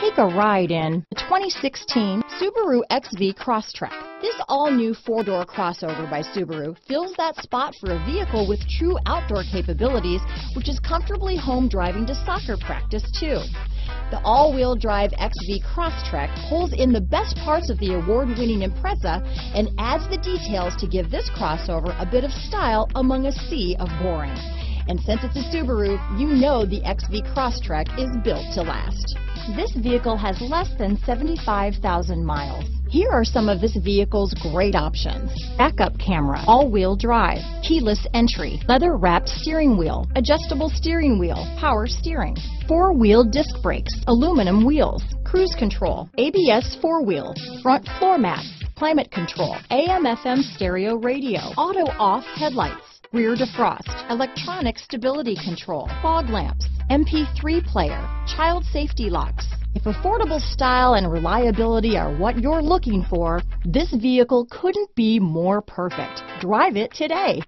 Take a ride in the 2016 Subaru XV Crosstrek. This all-new four-door crossover by Subaru fills that spot for a vehicle with true outdoor capabilities, which is comfortably home driving to soccer practice too. The all-wheel drive XV Crosstrek pulls in the best parts of the award-winning Impreza and adds the details to give this crossover a bit of style among a sea of boring. And since it's a Subaru, you know the XV Crosstrek is built to last. This vehicle has less than 75,000 miles. Here are some of this vehicle's great options: backup camera, all-wheel drive, keyless entry, leather-wrapped steering wheel, adjustable steering wheel, power steering, four-wheel disc brakes, aluminum wheels, cruise control, ABS four-wheel, front floor mats, climate control, AM/FM stereo radio, auto-off headlights, rear defrost, electronic stability control, fog lamps, MP3 player, child safety locks. If affordable style and reliability are what you're looking for, this vehicle couldn't be more perfect. Drive it today.